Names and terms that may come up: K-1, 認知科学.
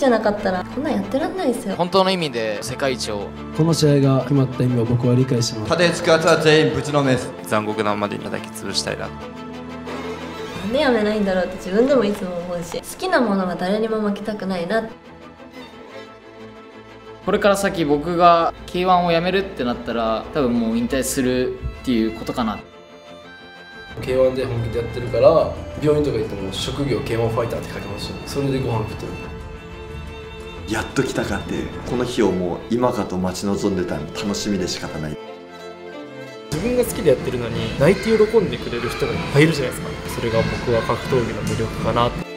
じゃなかったらこんなんやってらんないですよ。本当の意味で世界一を。この試合が決まった意味を僕は理解します。たとえつくやつは全員ぶちのめす。残酷なまでに叩き潰したいな。なんでやめないんだろうって自分でもいつも思うし、好きなものは誰にも負けたくないな。これから先僕が K-1 を辞めるってなったら多分もう引退するっていうことかな。K-1 で本気でやってるから病院とか行っても職業 K-1 ファイターって書きました。それでご飯食ってる。やっと来たかって、この日をもう今かと待ち望んでたの。楽しみで仕方ない。自分が好きでやってるのに泣いて喜んでくれる人がいっぱいいるじゃないですか。それが僕は格闘技の魅力かなって。